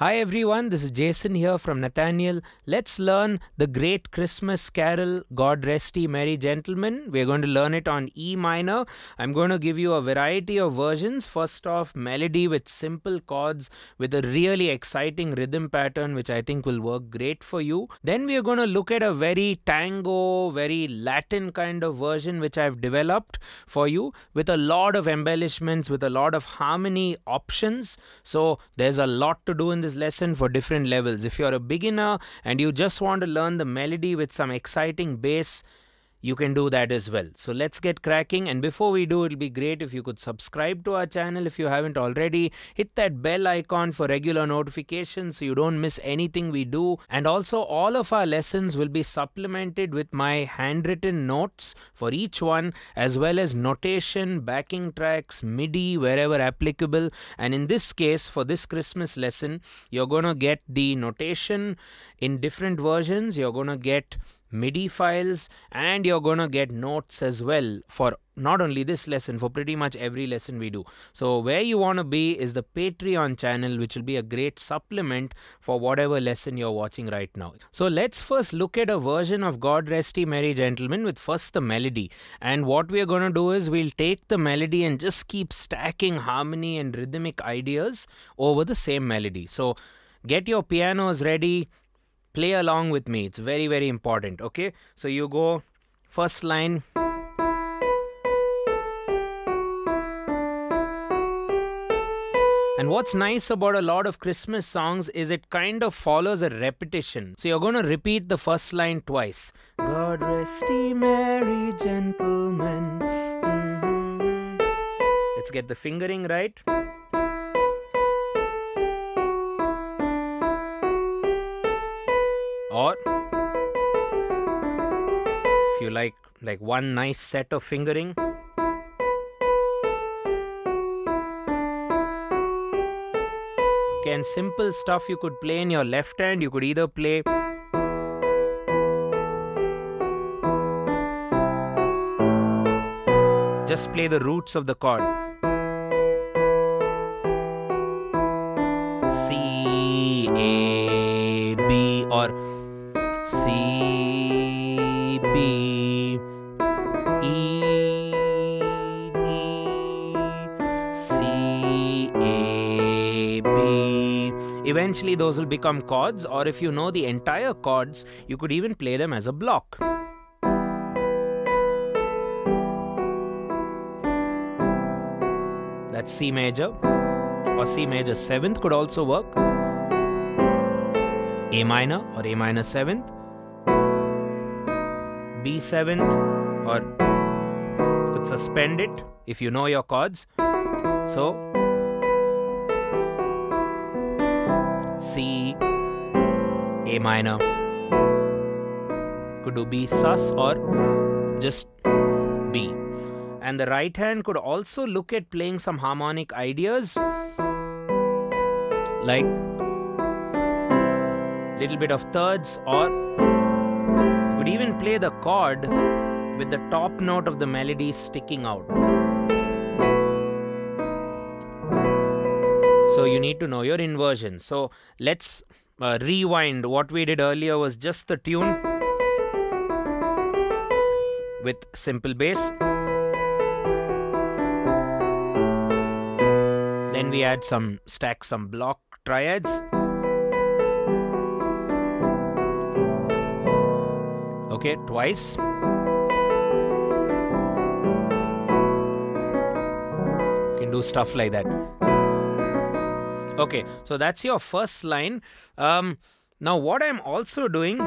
Hi everyone, this is Jason here from Nathaniel. Let's learn the great Christmas carol, God Rest Ye Merry Gentlemen. We're going to learn it on E minor. I'm going to give you a variety of versions. First off, melody with simple chords with a really exciting rhythm pattern, which I think will work great for you. Then we're going to look at a very tango, very Latin kind of version, which I've developed for you with a lot of embellishments, with a lot of harmony options. So there's a lot to do in this lesson for different levels. If you're a beginner and you just want to learn the melody with some exciting bass, you can do that as well. So let's get cracking, and before we do, it'll be great if you could subscribe to our channel if you haven't already. Hit that bell icon for regular notifications so you don't miss anything we do. And also, all of our lessons will be supplemented with my handwritten notes for each one, as well as notation, backing tracks, MIDI wherever applicable. And in this case, for this Christmas lesson, you're gonna get the notation in different versions, you're gonna get MIDI files, and you're gonna get notes as well for not only this lesson, for pretty much every lesson we do. So where you want to be is the Patreon channel, which will be a great supplement for whatever lesson you're watching right now. So let's first look at a version of God Rest Ye Merry Gentlemen with first the melody. And what we're going to do is we'll take the melody and just keep stacking harmony and rhythmic ideas over the same melody. So get your pianos ready. Play along with me. It's very, very important. Okay, so you go first line. And what's nice about a lot of Christmas songs is it kind of follows a repetition. So you're going to repeat the first line twice. God rest ye merry gentlemen. Let's get the fingering right. Or if you like one nice set of fingering. Okay, and simple stuff you could play in your left hand. You could either play just play the roots of the chord. C, A, B, or C, B, E, D, C, A, B. Eventually those will become chords, or if you know the entire chords, you could even play them as a block. That's C major, or C major 7th could also work. A minor or A minor 7th. B7th, or you could suspend it if you know your chords. So C, A minor, could do B sus or just B. And the right hand could also look at playing some harmonic ideas, like little bit of thirds, or could even play the chord with the top note of the melody sticking out. So you need to know your inversion. So let's rewind. What we did earlier was just the tune with simple bass. Then we add stack some block triads. Okay, twice. You can do stuff like that. Okay, so that's your first line. Now what I'm also doing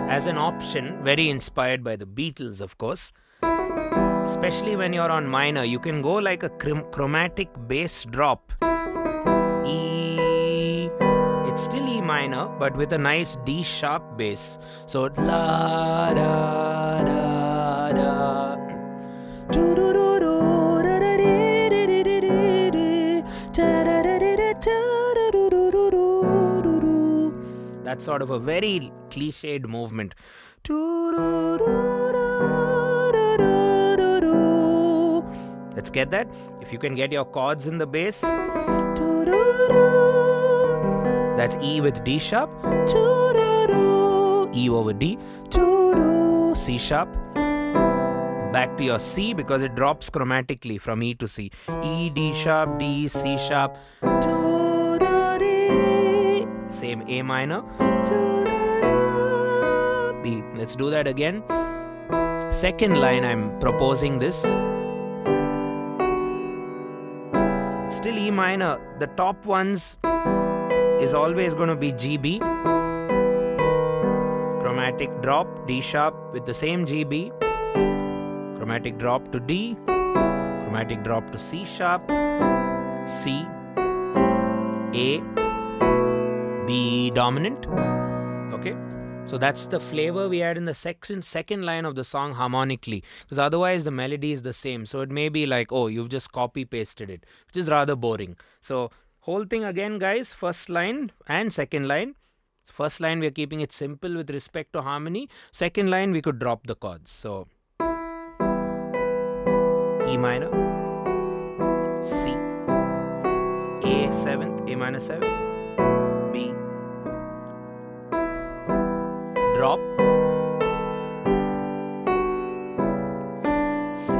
as an option, very inspired by the Beatles, of course, especially when you're on minor, you can go like a chromatic bass drop. It's still E minor, but with a nice D sharp bass. So la da da da. That's sort of a very cliched movement. Let's let's get that. If you can get your chords in the bass, that's E with D sharp, E over D, C sharp, back to your C because it drops chromatically from E to C. E, D sharp, D, C sharp, same A minor. B. Let's do that again. Second line, I'm proposing this. Still E minor. The top ones is always going to be GB. Chromatic drop, D sharp with the same GB. Chromatic drop to D. Chromatic drop to C sharp. C. A. B dominant. Okay. So that's the flavor we add in the second line of the song harmonically, because otherwise the melody is the same. So it may be like, oh, you've just copy pasted it, which is rather boring. So whole thing again, guys, first line and second line. First line, we're keeping it simple with respect to harmony. Second line, we could drop the chords. So E minor, C, A seventh, A minor seventh, B, drop, C.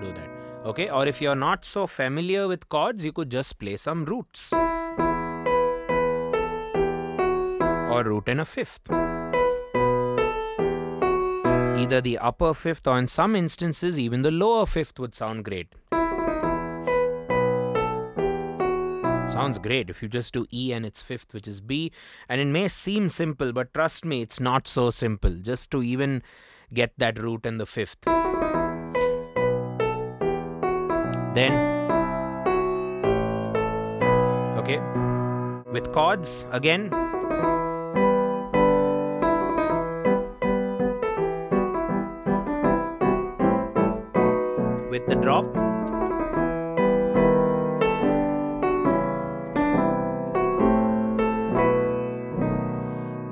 Do that. Okay, or if you're not so familiar with chords, you could just play some roots. Or root and a fifth. Either the upper fifth or in some instances even the lower fifth would sound great. Sounds great if you just do E and its fifth, which is B. And it may seem simple, but trust me, it's not so simple just to even get that root and the fifth. Then, okay, with chords again. With the drop.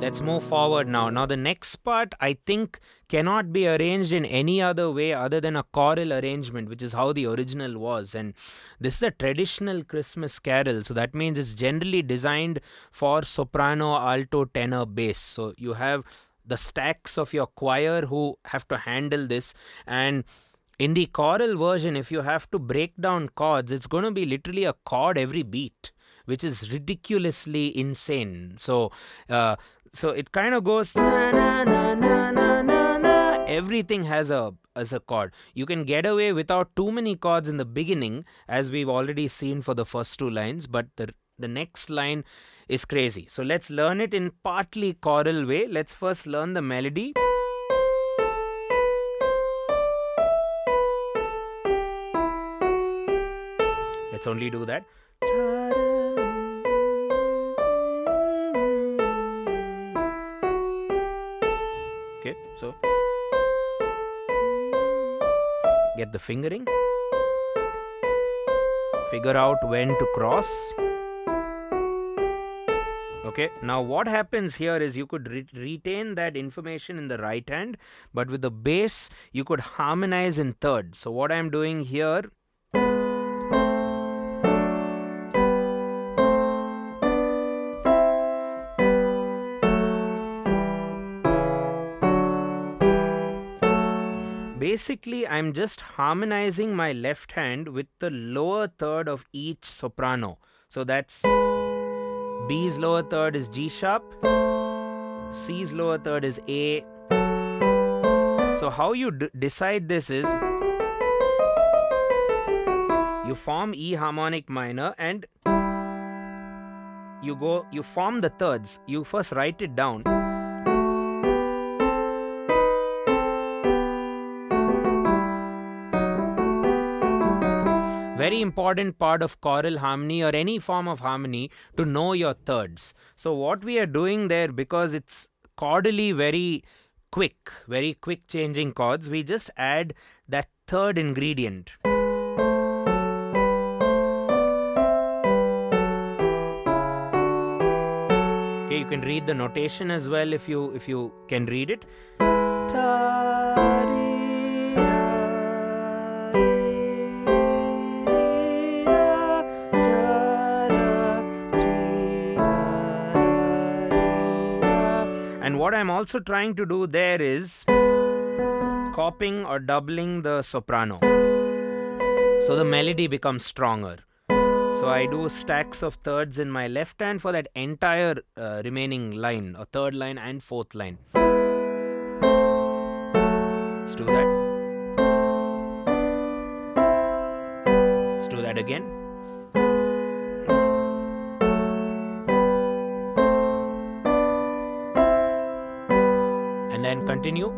Let's move forward now. Now the next part, I think, cannot be arranged in any other way other than a choral arrangement, which is how the original was. And this is a traditional Christmas carol, so that means it's generally designed for soprano, alto, tenor, bass. So you have the stacks of your choir who have to handle this. And in the choral version, if you have to break down chords, it's going to be literally a chord every beat, which is ridiculously insane. So it kind of goes, everything has a chord. You can get away without too many chords in the beginning, as we've already seen for the first two lines, but the next line is crazy. So let's learn it in partly choral way. Let's first learn the melody. Let's only do that. Okay, so get the fingering, figure out when to cross. Okay, now what happens here is you could retain that information in the right hand, but with the bass you could harmonize in third. So what I'm doing here, basically, I'm just harmonizing my left hand with the lower third of each soprano. So that's B's lower third is G sharp, C's lower third is A. So how you decide this is you form E harmonic minor and you form the thirds. You first write it down. Very important part of choral harmony or any form of harmony to know your thirds. So what we are doing there, because it's chordally very quick changing chords, we just add that third ingredient. Okay, you can read the notation as well if you can read it. also trying to do there is copying or doubling the soprano, so the melody becomes stronger. So I do stacks of thirds in my left hand for that entire remaining line, or third line and fourth line. Let's do that. Let's do that again. And then continue.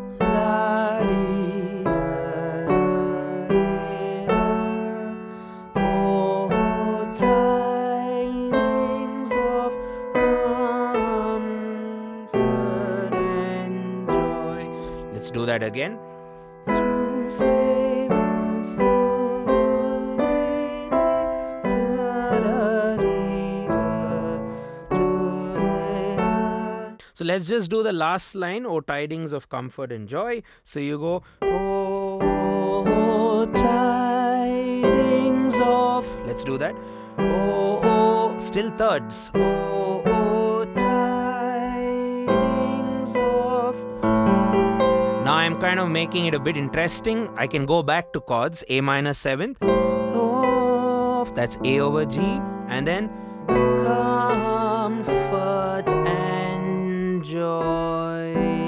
Let's do that again. So let's just do the last line, "O tidings of comfort and joy." So you go, "O tidings of." Let's do that. "O," still thirds. "O tidings of." Now I'm kind of making it a bit interesting. I can go back to chords. A minor seventh. Of, that's A over G, and then comfort and joy.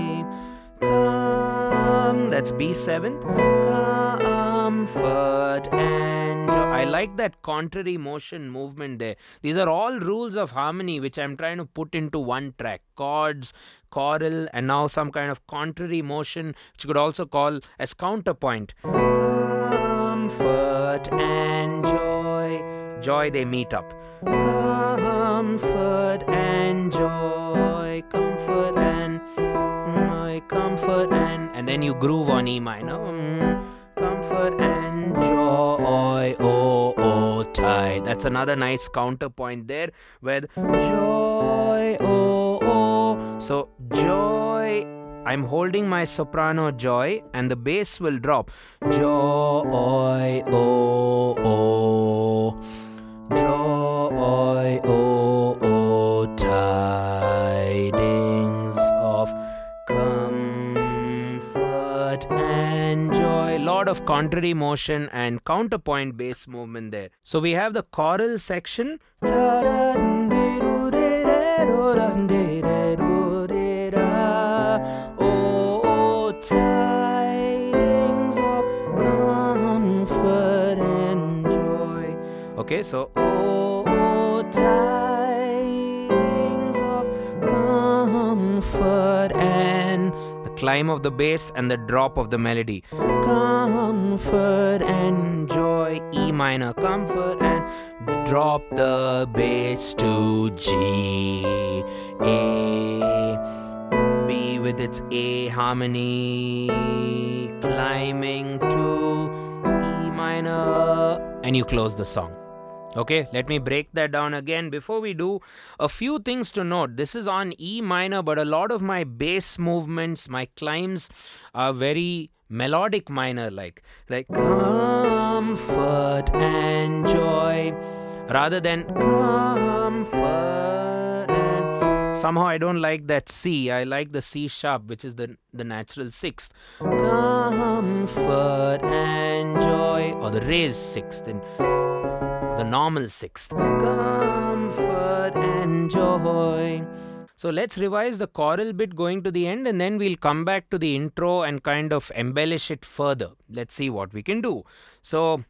Come, that's B seventh. Comfort and joy. I like that contrary motion movement there. These are all rules of harmony which I'm trying to put into one track. Chords, choral, and now some kind of contrary motion, which you could also call as counterpoint. Comfort and joy. Joy, they meet up. Comfort and joy. Comfort and joy. Comfort and then you groove on E minor. Comfort and joy. Oh, oh, tide. That's another nice counterpoint there, where the joy, oh, oh. So joy, I'm holding my soprano joy, and the bass will drop. Joy, oh, oh. Joy, oh, oh, tidings of comfort and joy. Lot of contrary motion and counterpoint bass movement there. So we have the choral section. Okay, so oh, tidings of comfort and the climb of the bass and the drop of the melody. Comfort and joy, E minor, comfort and drop the bass to G, A, B with its A harmony, climbing to E minor, and you close the song. Okay, let me break that down again. Before we do, a few things to note. This is on E minor, but a lot of my bass movements, my climbs, are very melodic minor, like comfort and joy, rather than comfort and... Somehow I don't like that C. I like the C sharp, which is the natural sixth. Comfort and joy, or the raised sixth, and the normal sixth. Comfort and joy. So let's revise the choral bit going to the end, and then we'll come back to the intro and kind of embellish it further. Let's see what we can do. So,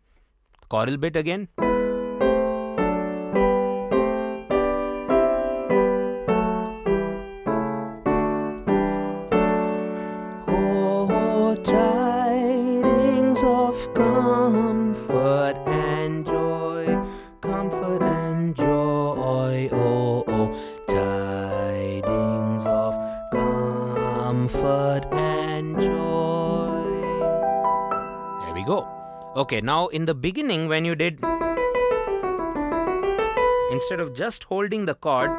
choral bit again. Okay, now in the beginning, when you did, instead of just holding the chord,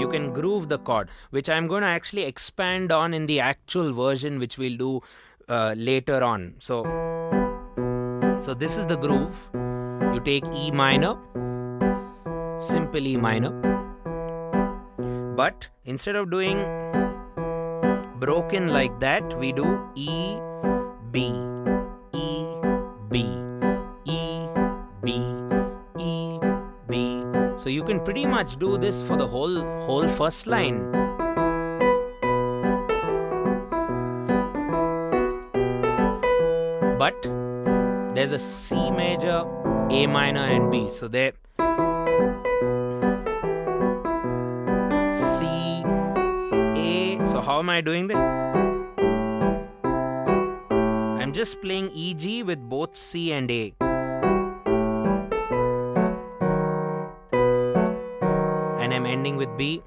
you can groove the chord, which I'm going to actually expand on in the actual version, which we'll do later on. So this is the groove. You take E minor, simple E minor, But instead of doing broken like that, we do E, B, E, B, E, B, E, B. So you can pretty much do this for the whole first line. But there's a C major, A minor and B. So they're C, A. So how am I doing this? I'm just playing E, G with both C and A. And I'm ending with B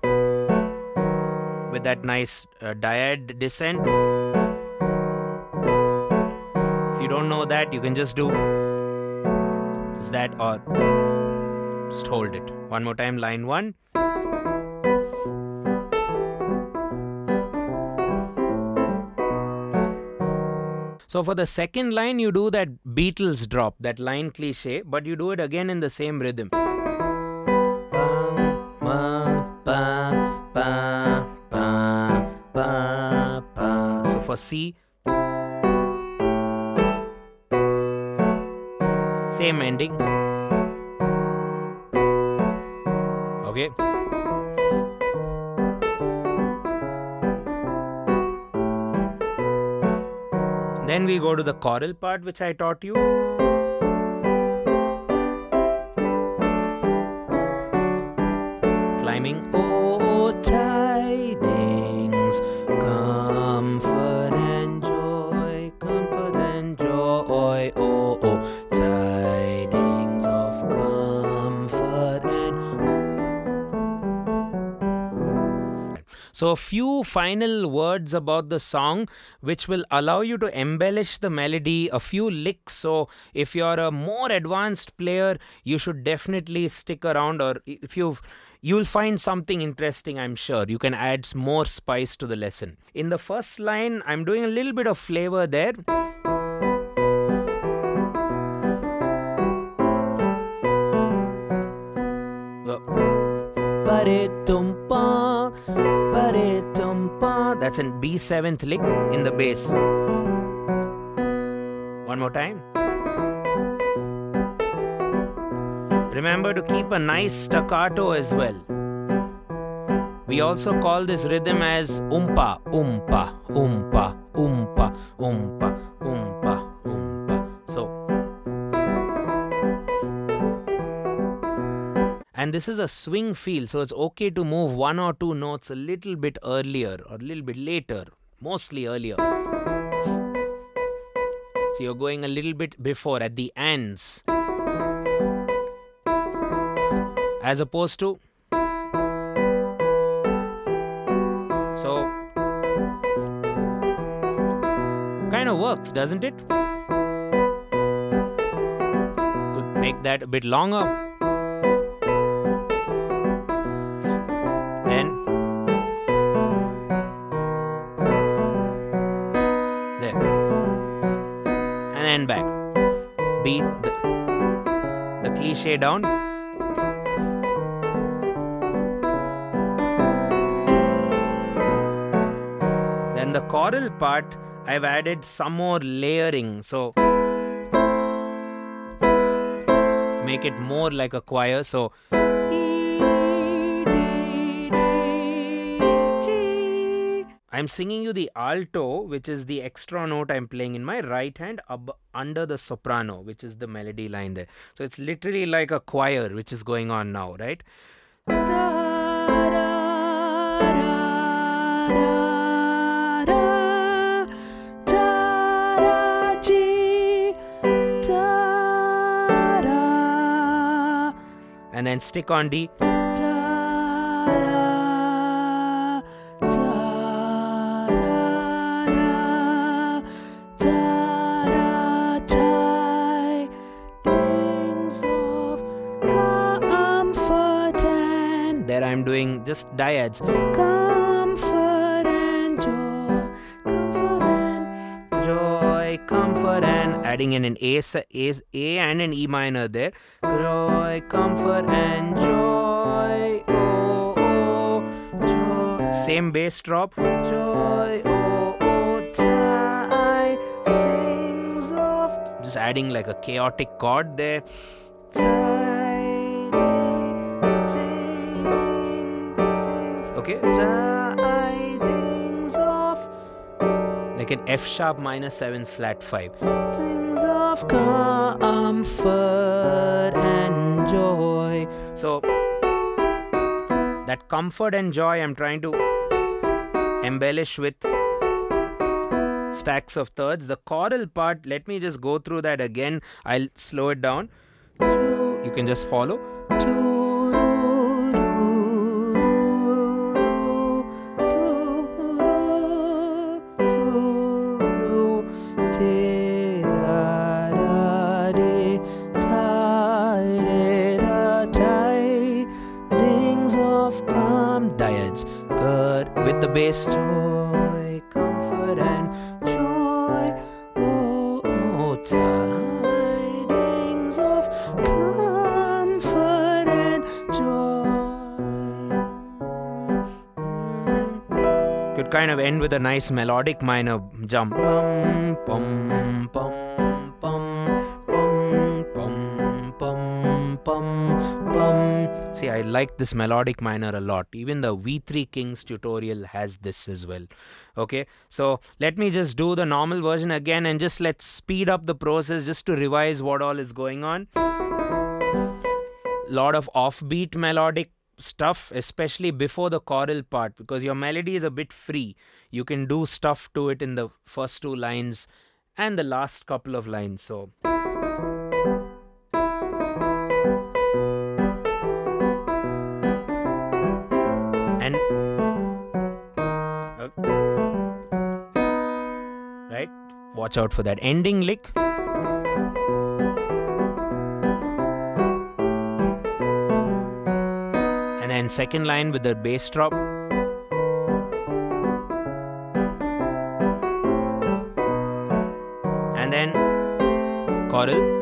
with that nice dyad descent. If you don't know that, you can just do that or just hold it. One more time, line one. So for the second line, you do that Beatles drop, that line cliche, but you do it again in the same rhythm. So for C, same ending. Okay. Then we go to the choral part, which I taught you. Climbing. Oh, tidings, comfort and joy, comfort and joy. Oh, oh. So a few final words about the song, which will allow you to embellish the melody, a few licks. So if you're a more advanced player, you should definitely stick around, or if you'll find something interesting, I'm sure. You can add more spice to the lesson. In the first line, I'm doing a little bit of flavor there. That's an B7th lick in the bass. One more time. Remember to keep a nice staccato as well. We also call this rhythm as oompa, oompa, oompa, oompa, oompa, oompa, oompa. And this is a swing feel, so it's okay to move one or two notes a little bit earlier or a little bit later, mostly earlier. So you're going a little bit before at the ends, as opposed to. So, kind of works, doesn't it? Could make that a bit longer. Back, beat the cliche down, then the choral part I've added some more layering, so make it more like a choir. So I'm singing you the alto, which is the extra note I'm playing in my right hand under the soprano, which is the melody line there. So it's literally like a choir which is going on now, right? And then stick on D. Doing just dyads. Comfort and joy, comfort and joy, comfort and adding in an A and an E minor there. Joy, comfort and joy, oh, oh, joy. Same bass drop. Joy, oh, oh, tie, things of. Just adding like a chaotic chord there. Okay, tie things off. Like an F sharp minor 7 flat 5. Things of comfort and joy. So that comfort and joy I'm trying to embellish with stacks of thirds. The choral part, let me just go through that again. I'll slow it down. You can just follow. The bass, joy, comfort and joy, oh, oh, tidings of comfort and joy. Could kind of end with a nice melodic minor jump. Pum, pum, pum, pum, pum, pum, pum, pum, pum. See, I like this melodic minor a lot. Even the V3 Kings tutorial has this as well. Okay, so let me just do the normal version again and just let's speed up the process just to revise what all is going on. Lot of offbeat melodic stuff, especially before the choral part, because your melody is a bit free. You can do stuff to it in the first two lines and the last couple of lines. So watch out for that ending lick. And then second line with the bass drop. And then choral.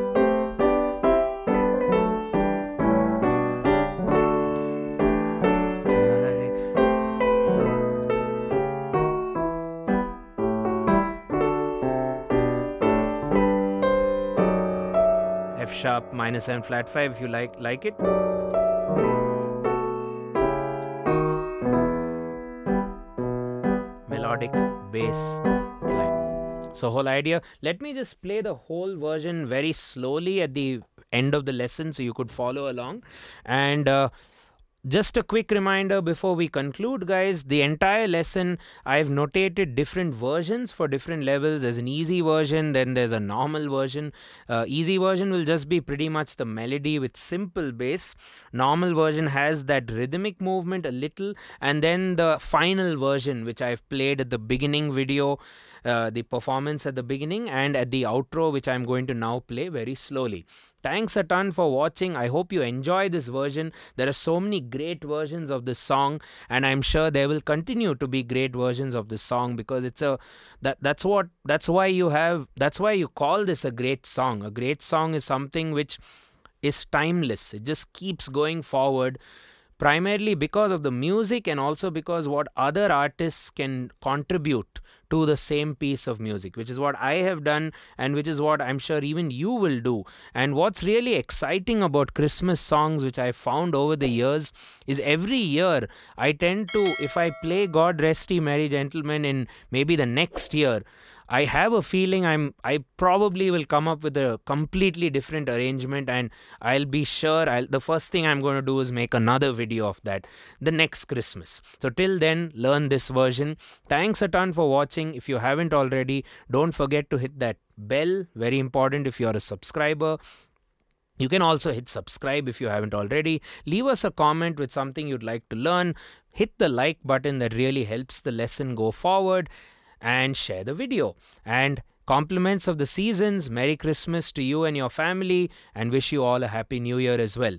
Sharp minor 7 flat 5 if you like it. Melodic bass climb. So whole idea. Let me just play the whole version very slowly at the end of the lesson so you could follow along. And just a quick reminder before we conclude, guys, the entire lesson, I've notated different versions for different levels. There's an easy version, then there's a normal version. Easy version will just be pretty much the melody with simple bass. Normal version has that rhythmic movement a little. And then the final version, which I've played at the beginning video, the performance at the beginning and at the outro, which I'm going to now play very slowly. Thanks a ton for watching. I hope you enjoy this version. There are so many great versions of this song, and I'm sure there will continue to be great versions of this song, because it's a that's why you call this a great song. A great song is something which is timeless. It just keeps going forward, primarily because of the music and also because what other artists can contribute to the same piece of music, which is what I have done and which is what I'm sure even you will do. And what's really exciting about Christmas songs, which I found over the years, is every year I tend to, if I play God Rest Ye Merry Gentlemen in maybe the next year, I have a feeling I probably will come up with a completely different arrangement, and I'll be sure the first thing I'm going to do is make another video of that the next Christmas. So till then, learn this version. Thanks a ton for watching. If you haven't already, don't forget to hit that bell. Very important if you're a subscriber. You can also hit subscribe if you haven't already. Leave us a comment with something you'd like to learn. Hit the like button. That really helps the lesson go forward. And share the video. And compliments of the seasons. Merry Christmas to you and your family, and wish you all a Happy New Year as well.